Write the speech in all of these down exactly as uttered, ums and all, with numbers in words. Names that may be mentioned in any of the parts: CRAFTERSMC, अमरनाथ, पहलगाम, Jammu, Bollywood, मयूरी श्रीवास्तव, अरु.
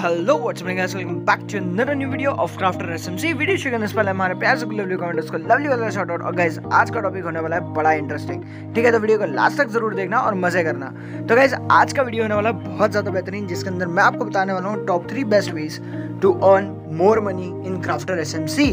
Hello what's up guys, welcome back to another new video of crafter SMC video share इस पहले हमारे प्यार से लवली कमेंट्स को लवली वाला शॉट आउट। और गाइस आज का टॉपिक होने वाला है बड़ा इंटरेस्टिंग, ठीक है? तो वीडियो को लास्ट तक जरूर देखना और मजे करना। तो गाइस आज का वीडियो होने वाला बहुत ज़्यादा बेहतरीन, जिसके अंदर मैं आपको बताने वाला हूँ top three best ways to earn more money in crafter SMC.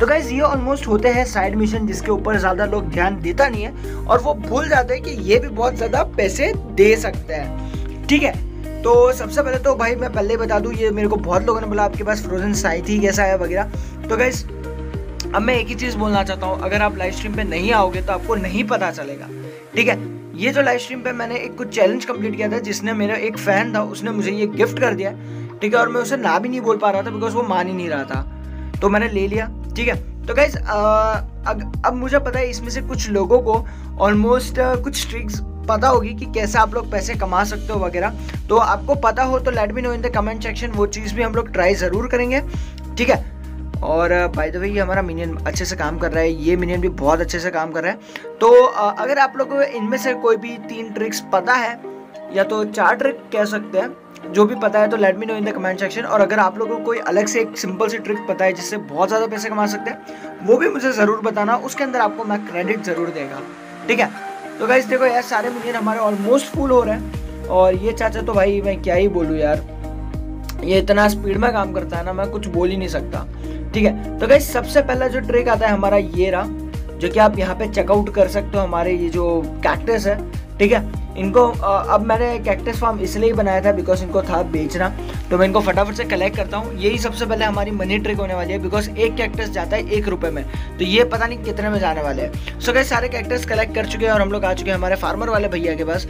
तो गाइज ये ऑलमोस्ट होते हैं साइड मिशन, जिसके ऊपर ज़्यादा लोग ध्यान देता नहीं है और वो भूल जाते हैं कि ये भी बहुत ज़्यादा पैसे दे सकते हैं, ठीक है? तो सबसे पहले तो भाई मैं पहले ही बता दूं, ये मेरे को बहुत लोगों ने बोला आपके पास फ्रोजन साइट ही कैसा है वगैरह। तो गाइज अब मैं एक ही चीज़ बोलना चाहता हूँ, अगर आप लाइव स्ट्रीम पे नहीं आओगे तो आपको नहीं पता चलेगा, ठीक है? ये जो लाइव स्ट्रीम पे मैंने एक कुछ चैलेंज कंप्लीट किया था, जिसने मेरा एक फ़ैन था उसने मुझे ये गिफ्ट कर दिया, ठीक है? और मैं उसे ना भी नहीं बोल पा रहा था बिकॉज वो मान ही नहीं रहा था, तो मैंने ले लिया, ठीक है? तो गाइज अब मुझे पता है इसमें से कुछ लोगों को ऑलमोस्ट कुछ ट्रिक्स पता होगी कि कैसे आप लोग पैसे कमा सकते हो वगैरह। तो आपको पता हो तो let me know in the comment section, वो चीज़ भी हम लोग ट्राई ज़रूर करेंगे, ठीक है? और बाय द वे ये हमारा मिनियन अच्छे से काम कर रहा है, ये मिनियन भी बहुत अच्छे से काम कर रहा है। तो अगर आप लोगों को इनमें से कोई भी तीन ट्रिक्स पता है या तो चार ट्रिक कह सकते हैं, जो भी पता है तो let me know in the comment section. और अगर आप लोगों को कोई अलग से एक सिंपल सी ट्रिक पता है जिससे बहुत ज़्यादा पैसे कमा सकते हैं, वो भी मुझे ज़रूर बताना, उसके अंदर आपको मैं क्रेडिट ज़रूर देगा, ठीक है? तो गाइस देखो यार सारे मिलियन हमारे ऑलमोस्ट फुल हो रहे हैं। और ये चाचा तो भाई मैं क्या ही बोलूँ यार, ये इतना स्पीड में काम करता है ना, मैं कुछ बोल ही नहीं सकता, ठीक है? तो गाइस सबसे पहला जो ट्रिक आता है हमारा ये रहा, जो कि आप यहाँ पे चेकआउट कर सकते हो। हमारे ये जो कैक्टस है, ठीक है, इनको अब मैंने कैक्टस फार्म इसलिए ही बनाया था बिकॉज इनको था बेचना, तो मैं इनको फटाफट से कलेक्ट करता हूँ। यही सबसे पहले हमारी मनी ट्रिक होने वाली है बिकॉज एक कैक्टस जाता है एक रुपये में, तो ये पता नहीं कितने में जाने वाले हैं। सो गाइस सारे कैक्टस कलेक्ट कर चुके हैं और हम लोग आ चुके हैं हमारे फार्मर वाले भैया के पास,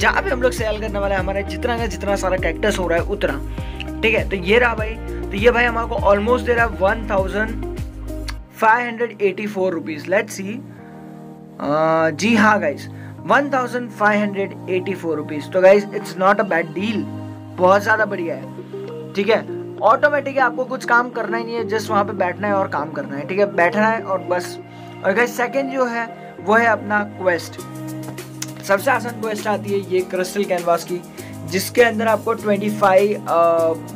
जहाँ पे हम लोग सेल करने वाले हैं हमारे जितना का जितना सारा कैक्टस हो रहा है उतना, ठीक है? तो ये रहा भाई, तो ये भाई हमारे को ऑलमोस्ट दे रहा है one thousand five hundred eighty four rupees. Let's see, जी हाँ guys one thousand five hundred eighty four rupees. तो guys it's not a bad deal, बहुत ज़्यादा बढ़िया है, ठीक है? ऑटोमेटिक आपको कुछ काम करना ही नहीं है, जस्ट वहाँ पे बैठना है और काम करना है, ठीक है? बैठना है और बस। और गाइज सेकंड जो है वो है अपना क्वेस्ट। सबसे आसान क्वेस्ट आती है ये क्रिस्टल कैनवास की, जिसके अंदर आपको पच्चीस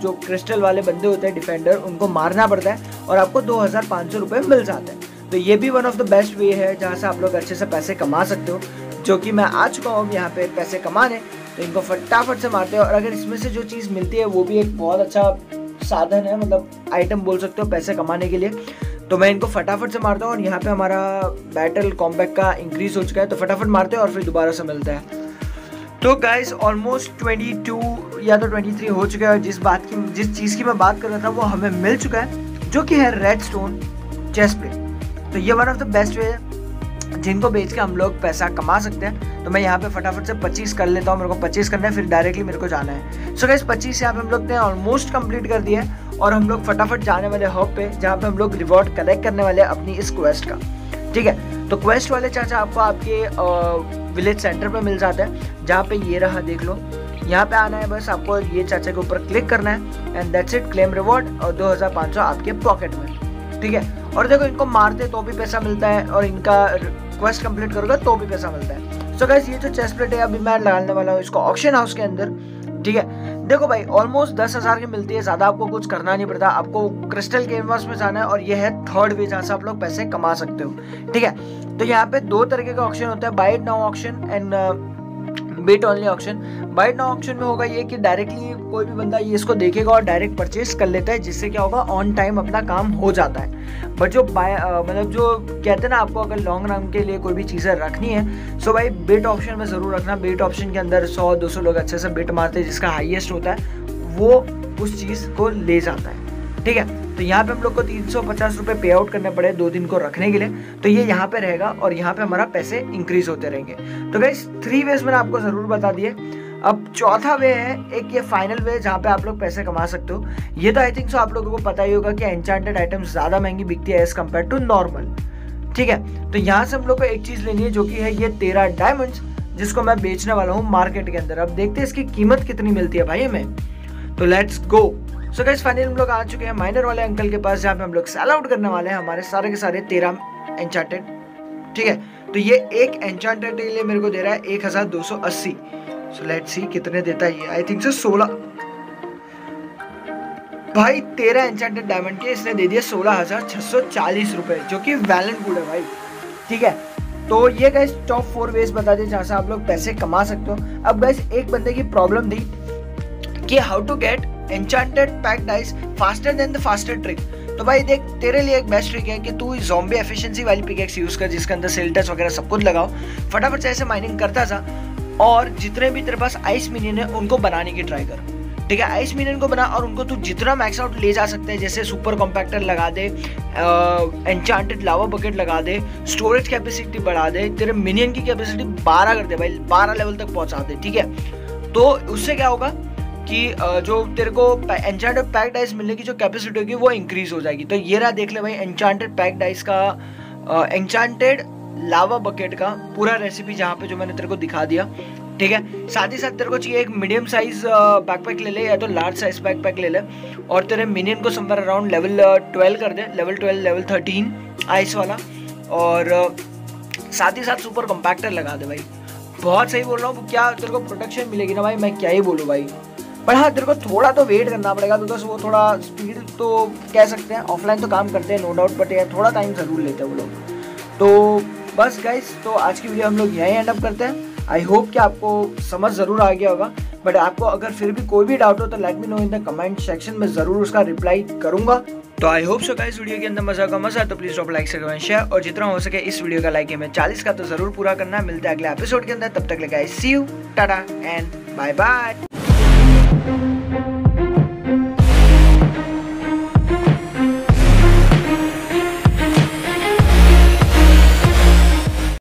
जो क्रिस्टल वाले बंदे होते हैं डिफेंडर, उनको मारना पड़ता है और आपको दो हज़ार पाँच सौ रुपये मिल जाते हैं। तो ये भी one of the best way है जहाँ से आप लोग अच्छे से पैसे कमा सकते हो, जो कि मैं आ चुका हूँ यहाँ पे पैसे कमाने। तो इनको फटाफट से मारते हैं और अगर इसमें से जो चीज़ मिलती है वो भी एक बहुत अच्छा साधन है, मतलब आइटम बोल सकते हो पैसे कमाने के लिए। तो मैं इनको फटाफट से मारता हूँ और यहाँ पे हमारा बैटल कॉम्बैक का इंक्रीज हो चुका है, तो फटाफट मारते हैं और फिर दोबारा से मिलता है। तो गाइस ऑलमोस्ट ट्वेंटी टू या तो ट्वेंटी थ्री हो चुका है, जिस बात की जिस चीज़ की मैं बात कर रहा था वो हमें मिल चुका है, जो कि है रेड स्टोन चेस्ट प्लेट। तो ये one of the best way है जिनको बेच के हम लोग पैसा कमा सकते हैं। तो मैं यहाँ पे फटाफट से पच्चीस कर लेता हूँ, मेरे को पच्चीस करना है, फिर डायरेक्टली मेरे को जाना है। सो गाइस पच्चीस यहाँ पे हम लोग ने ऑलमोस्ट कंप्लीट कर दिया है और हम लोग फटाफट जाने वाले हब पे, जहाँ पे हम लोग रिवॉर्ड कलेक्ट करने वाले हैं अपनी इस क्वेस्ट का, ठीक है? तो क्वेस्ट वाले चाचा आपको आपके विलेज सेंटर पर मिल जाता है, जहाँ पे ये रहा, देख लो यहाँ पे आना है, बस आपको ये चाचा के ऊपर क्लिक करना है and that's it, claim reward और दो हज़ार पाँच सौ आपके पॉकेट में, ठीक है? और देखो इनको मारते तो भी पैसा मिलता है और इनका क्वेस्ट कंप्लीट करोगे तो भी पैसा मिलता है। सो गाइस ये जो चेस्ट प्लेट है अभी मैं लगाने वाला हूँ इसको ऑक्शन हाउस के अंदर, ठीक है? देखो भाई ऑलमोस्ट दस हज़ार की मिलती है, ज़्यादा आपको कुछ करना नहीं पड़ता, आपको क्रिस्टल कैनवास में जाना है और ये है थर्ड वे जहाँ से आप लोग पैसे कमा सकते हो, ठीक है? तो यहाँ पे दो तरीके का ऑक्शन होता है, buy it now auction and bid only auction. Buy now auction में होगा ये कि डायरेक्टली कोई भी बंदा ये इसको देखेगा और डायरेक्ट परचेस कर लेता है, जिससे क्या होगा ऑन टाइम अपना काम हो जाता है। बट जो बाय मतलब जो कहते हैं ना, आपको अगर लॉन्ग रन के लिए कोई भी चीज़ें रखनी है, सो भाई बिट ऑप्शन में ज़रूर रखना। बिट ऑप्शन के अंदर सौ दो सौ लोग अच्छे से बिट मारते हैं, जिसका हाईएस्ट होता है वो उस चीज़ को ले जाता है, ठीक है? तो यहाँ पे हम लोग को तीन सौ पचास रुपये पे आउट करने पड़े दो दिन को रखने के लिए, तो ये यहाँ पे रहेगा और यहाँ पे हमारा पैसे इंक्रीज होते रहेंगे। तो गाइस थ्री वेज मैंने आपको ज़रूर बता दिए। अब चौथा वे है एक ये फाइनल वे जहाँ पे आप लोग पैसे कमा सकते हो। ये तो आई थिंक सो आप लोगों को पता ही होगा कि एन्चांटेड आइटम्स ज़्यादा महंगी बिकती है एज़ कम्पेयर टू नॉर्मल, ठीक है? तो यहाँ से हम लोग को एक चीज़ लेनी है जो कि है ये तेरह डायमंड्स, जिसको मैं बेचने वाला हूँ मार्केट के अंदर। अब देखते हैं इसकी कीमत कितनी मिलती है भाई हमें, तो let's go. So guys finally हम लोग आ चुके हैं माइनर वाले अंकल के पास, जहाँ पे हम लोग सेल आउट करने वाले हैं हमारे सारे के सारे तेरह एन्चांटेड, ठीक है? तो ये एक एन्चांटेड के लिए मेरे को दे रहा है एक हज़ार दो सौ अस्सी। सो लेट्स सी कितने देता है ये, आई थिंक सो सोलह भाई तेरह एन्चेंटेड डायमंड के इसने दे दिए सोलह हजार छह सौ चालीस रुपए, जो कि वैलेंट गुड है भाई। ठीक है, तो ये गाइस टॉप फोर वेज बता दिए जहाँ से आप लोग पैसे कमा सकते हो। अब गाइस एक बंदे की प्रॉब्लम थी कि how to get enchanted pack dice faster then the faster trick. तो भाई देख, तेरे लिए एक बेस्ट ट्रिक है कि तू ज़ॉम्बी एफिशिएंसी वाली पिकेक्स यूज कर, जिसके अंदर सेल टच वगैरह सब कुछ लगाओ, फटाफट से ऐसे माइनिंग करता जा, और जितने भी तेरे पास आइस मिनियन है उनको बनाने की ट्राई कर। ठीक है, आइस मिनियन को बना और उनको तू जितना मैक्स आउट ले जा सकते हैं, जैसे सुपर कॉम्पैक्टर लगा दे, एन्चांटेड लावा बकेट लगा दे, स्टोरेज कैपेसिटी बढ़ा दे, तेरे मिनियन की कैपेसिटी बारह कर दे भाई, बारह लेवल तक पहुंचा दे। ठीक है, तो उससे क्या होगा कि जो तेरे को एन्चांटेड पैक डाइस मिलने की जो कैपेसिटी होगी वो इंक्रीज हो जाएगी। तो ये रहा, देख ले भाई, एन्चांटेड पैक डाइस का, एन्चांटेड लावा बकेट का पूरा रेसिपी जहाँ पे जो मैंने तेरे को दिखा दिया। ठीक है, साथ ही साथ तेरे को चाहिए एक मीडियम साइज बैकपैक ले ले, या तो लार्ज साइज बैकपैक ले ले, और तेरे मिनियन को समवेयर अराउंड लेवल ट्वेल्व कर दे, level twelve level thirteen ice वाला, और साथ ही साथ सुपर कॉम्पैक्टर लगा दे भाई। बहुत सही बोल रहा हूँ, क्या तेरे को प्रोडक्शन मिलेगी ना भाई, मैं क्या ही बोलूँ भाई। पर हाँ, तेरे को थोड़ा तो वेट करना पड़ेगा, बिकॉज वो थोड़ा स्पीड तो कह सकते हैं, ऑफलाइन तो काम करते हैं नो डाउट, बट यार थोड़ा टाइम ज़रूर लेते हैं वो लोग। तो बस गाइस, तो आज की वीडियो हम लोग यहीं एंड अप करते हैं। आई होप कि आपको समझ ज़रूर आ गया होगा, बट आपको अगर फिर भी कोई भी डाउट हो तो let me know in the comment section में, ज़रूर उसका रिप्लाई करूँगा। तो I hope so guys, video के अंदर मज़ा का मज़ा, तो प्लीज़ ड्रॉप लाइक से शेयर, और जितना हो सके इस वीडियो का लाइक हमें चालीस का तो ज़रूर पूरा करना है। मिलते हैं अगले एपिसोड के अंदर, तब तक ले गाइस, सी यू, टाटा एंड बाय बाय।